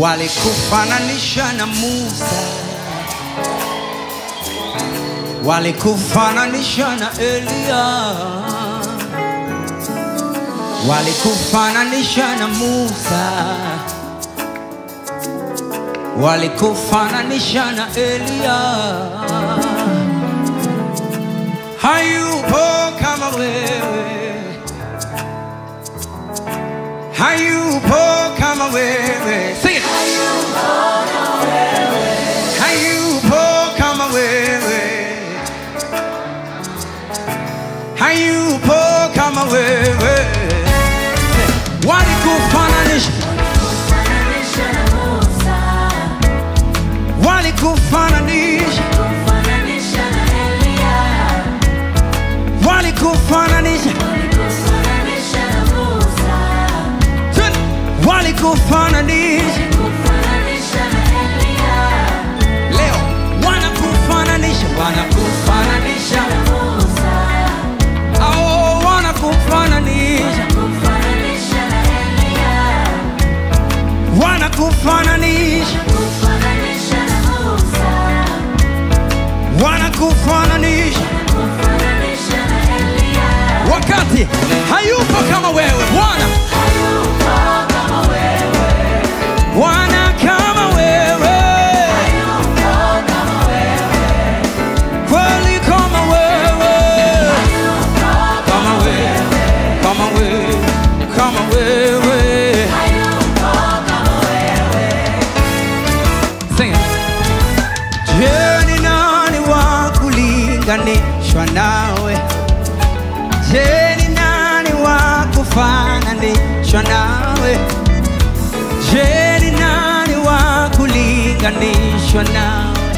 Walikufananisha na Musa, walikufananisha na Elia, walikufananisha na Musa, walikufananisha na Elia. Hayupo kama wewe, hayupo kama wewe. Sing it. Hayupo kama wewe. Walikufananisha, walikufananisha na Musa, walikufananisha, walikufananisha na Elia, walikufananisha, walikufananisha na Musa, walikufananisha, walikufananisha na Elia. Leo wanakufananisha, wanakufananisha na Wanakufananisha, wanakufananisha, wanakufananisha na Elia. Wakati hayupo kama wewe Bwana, hayupo kama wewe Bwana, kama wewe, hayupo kama wewe kweli, kama wewe, hayupo kama wewe, kama wewe, kama wewe. Kulinganishwa nawe, je, ni nani wa kufananishwa nawe? Je, ni nani wa kulinganishwa nawe?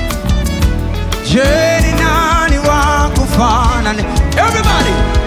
Je, ni nani wa kufananishwa? Everybody.